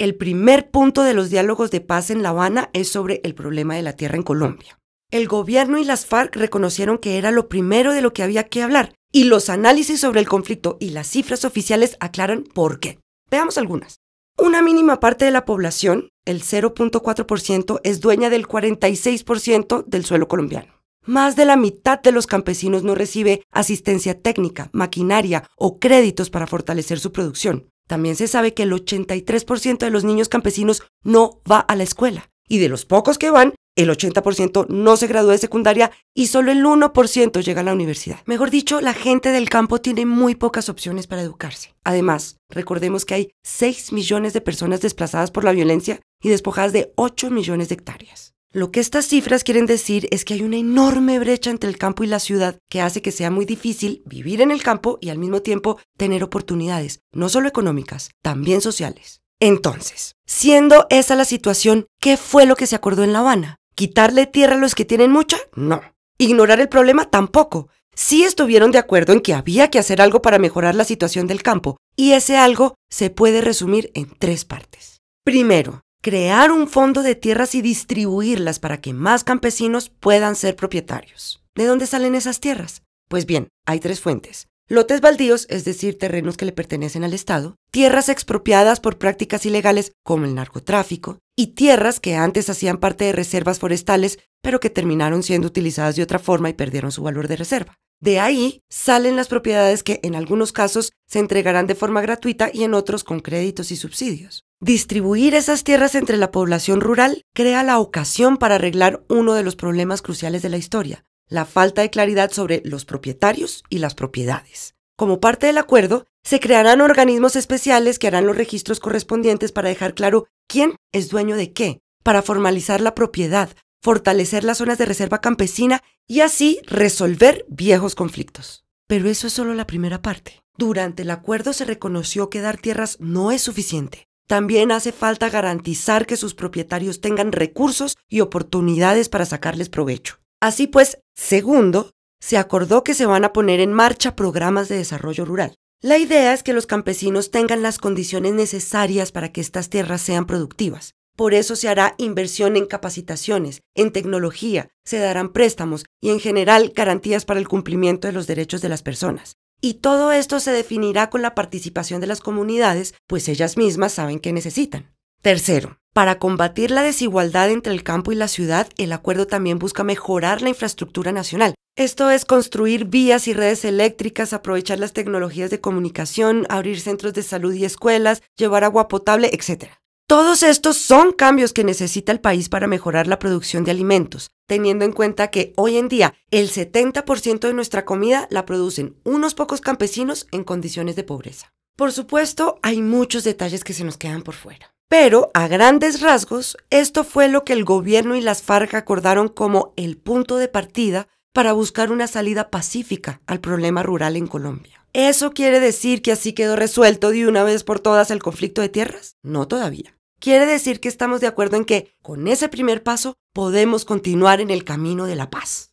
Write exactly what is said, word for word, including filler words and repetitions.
El primer punto de los diálogos de paz en La Habana es sobre el problema de la tierra en Colombia. El gobierno y las FARC reconocieron que era lo primero de lo que había que hablar, y los análisis sobre el conflicto y las cifras oficiales aclaran por qué. Veamos algunas. Una mínima parte de la población, el cero punto cuatro por ciento, es dueña del cuarenta y seis por ciento del suelo colombiano. Más de la mitad de los campesinos no recibe asistencia técnica, maquinaria o créditos para fortalecer su producción. También se sabe que el ochenta y tres por ciento de los niños campesinos no va a la escuela, y de los pocos que van, el ochenta por ciento no se gradúa de secundaria y solo el uno por ciento llega a la universidad. Mejor dicho, la gente del campo tiene muy pocas opciones para educarse. Además, recordemos que hay seis millones de personas desplazadas por la violencia y despojadas de ocho millones de hectáreas. Lo que estas cifras quieren decir es que hay una enorme brecha entre el campo y la ciudad que hace que sea muy difícil vivir en el campo y al mismo tiempo tener oportunidades, no solo económicas, también sociales. Entonces, siendo esa la situación, ¿qué fue lo que se acordó en La Habana? ¿Quitarle tierra a los que tienen mucha? No. ¿Ignorar el problema? Tampoco. Sí estuvieron de acuerdo en que había que hacer algo para mejorar la situación del campo, y ese algo se puede resumir en tres partes. Primero, crear un fondo de tierras y distribuirlas para que más campesinos puedan ser propietarios. ¿De dónde salen esas tierras? Pues bien, hay tres fuentes. Lotes baldíos, es decir, terrenos que le pertenecen al Estado, tierras expropiadas por prácticas ilegales como el narcotráfico, y tierras que antes hacían parte de reservas forestales, pero que terminaron siendo utilizadas de otra forma y perdieron su valor de reserva. De ahí salen las propiedades que en algunos casos se entregarán de forma gratuita y en otros con créditos y subsidios. Distribuir esas tierras entre la población rural crea la ocasión para arreglar uno de los problemas cruciales de la historia, la falta de claridad sobre los propietarios y las propiedades. Como parte del acuerdo, se crearán organismos especiales que harán los registros correspondientes para dejar claro quién es dueño de qué, para formalizar la propiedad, fortalecer las zonas de reserva campesina y así resolver viejos conflictos. Pero eso es solo la primera parte. Durante el acuerdo se reconoció que dar tierras no es suficiente. También hace falta garantizar que sus propietarios tengan recursos y oportunidades para sacarles provecho. Así pues, segundo, se acordó que se van a poner en marcha programas de desarrollo rural. La idea es que los campesinos tengan las condiciones necesarias para que estas tierras sean productivas. Por eso se hará inversión en capacitaciones, en tecnología, se darán préstamos y en general garantías para el cumplimiento de los derechos de las personas. Y todo esto se definirá con la participación de las comunidades, pues ellas mismas saben qué necesitan. Tercero, para combatir la desigualdad entre el campo y la ciudad, el acuerdo también busca mejorar la infraestructura nacional. Esto es construir vías y redes eléctricas, aprovechar las tecnologías de comunicación, abrir centros de salud y escuelas, llevar agua potable, etcétera. Todos estos son cambios que necesita el país para mejorar la producción de alimentos, teniendo en cuenta que hoy en día el setenta por ciento de nuestra comida la producen unos pocos campesinos en condiciones de pobreza. Por supuesto, hay muchos detalles que se nos quedan por fuera. Pero, a grandes rasgos, esto fue lo que el gobierno y las FARC acordaron como el punto de partida para buscar una salida pacífica al problema rural en Colombia. ¿Eso quiere decir que así quedó resuelto de una vez por todas el conflicto de tierras? No todavía. Quiere decir que estamos de acuerdo en que, con ese primer paso, podemos continuar en el camino de la paz.